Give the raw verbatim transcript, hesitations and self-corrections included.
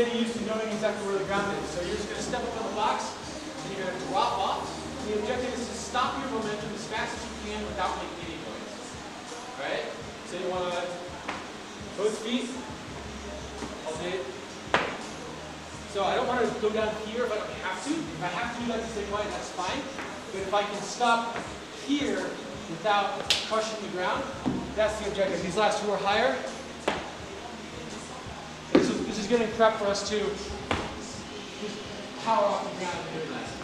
any use to knowing exactly where the ground is. So you're just going to step up on the box, and you're going to drop off. The objective is to stop your momentum as fast as you can without making any noise. Alright? So you want to both feet. Alternate. So I don't want to go down here if I don't have to. If I have to do that to stay quiet, that's fine. But if I can stop here without crushing the ground, that's the objective. These last two are higher. This is, this is going to prep for us to just power off the ground and do that.